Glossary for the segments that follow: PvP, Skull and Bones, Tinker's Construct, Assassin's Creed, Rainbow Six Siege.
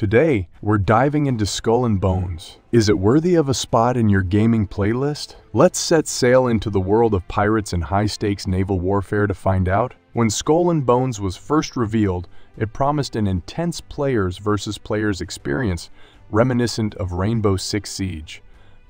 Today, we're diving into Skull and Bones. Is it worthy of a spot in your gaming playlist? Let's set sail into the world of pirates and high-stakes naval warfare to find out. When Skull and Bones was first revealed, it promised an intense players versus players experience reminiscent of Rainbow Six Siege,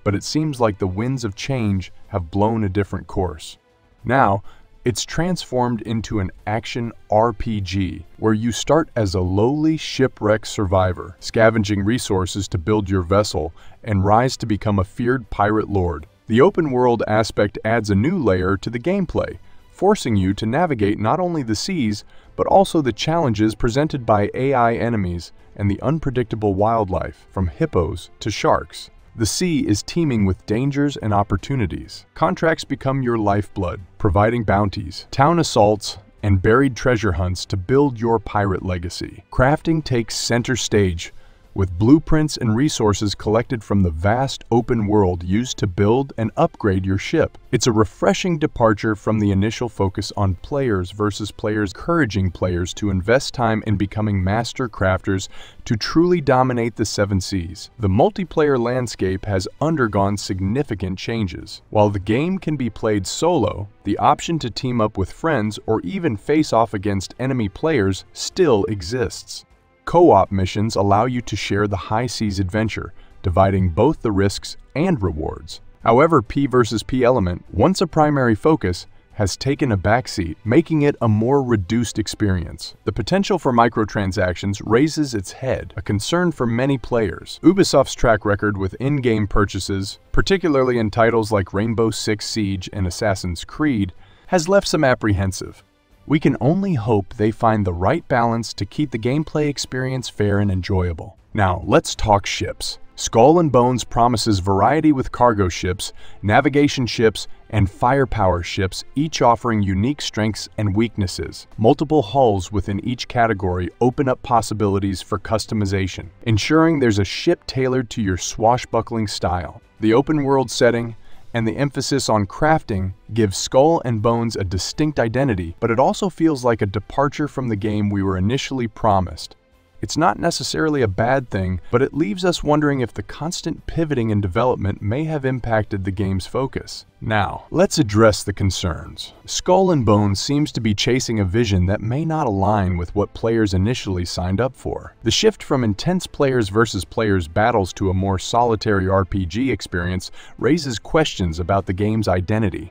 but it seems like the winds of change have blown a different course. Now, it's transformed into an action RPG, where you start as a lowly shipwreck survivor, scavenging resources to build your vessel and rise to become a feared pirate lord. The open world aspect adds a new layer to the gameplay, forcing you to navigate not only the seas, but also the challenges presented by AI enemies and the unpredictable wildlife, from hippos to sharks. The sea is teeming with dangers and opportunities. Contracts become your lifeblood, providing bounties, town assaults, and buried treasure hunts to build your pirate legacy. Crafting takes center stage, with blueprints and resources collected from the vast open world used to build and upgrade your ship. It's a refreshing departure from the initial focus on players versus players, encouraging players to invest time in becoming master crafters to truly dominate the seven seas. The multiplayer landscape has undergone significant changes. While the game can be played solo, the option to team up with friends or even face off against enemy players still exists. Co-op missions allow you to share the high seas adventure, dividing both the risks and rewards. However, PvP element, once a primary focus, has taken a backseat, making it a more reduced experience. The potential for microtransactions raises its head, a concern for many players. Ubisoft's track record with in-game purchases, particularly in titles like Rainbow Six Siege and Assassin's Creed, has left some apprehensive. We can only hope they find the right balance to keep the gameplay experience fair and enjoyable. Now, let's talk ships. Skull and Bones promises variety with cargo ships, navigation ships, and firepower ships, each offering unique strengths and weaknesses. Multiple hulls within each category open up possibilities for customization, ensuring there's a ship tailored to your swashbuckling style. The open world setting and the emphasis on crafting gives Skull and Bones a distinct identity, but it also feels like a departure from the game we were initially promised. It's not necessarily a bad thing, but it leaves us wondering if the constant pivoting in development may have impacted the game's focus. Now, let's address the concerns. Skull and Bones seems to be chasing a vision that may not align with what players initially signed up for. The shift from intense players versus players battles to a more solitary RPG experience raises questions about the game's identity.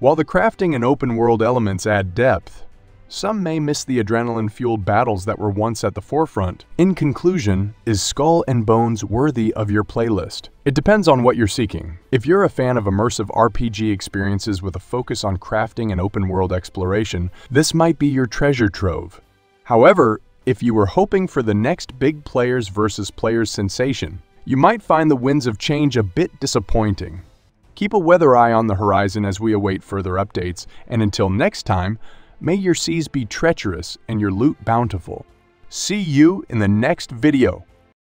While the crafting and open-world elements add depth, some may miss the adrenaline-fueled battles that were once at the forefront. In conclusion, is Skull and Bones worthy of your playlist? It depends on what you're seeking. If you're a fan of immersive RPG experiences with a focus on crafting and open-world exploration, this might be your treasure trove. However, if you were hoping for the next big players versus players sensation, you might find the winds of change a bit disappointing. Keep a weather eye on the horizon as we await further updates, and until next time, may your seas be treacherous and your loot bountiful. See you in the next video.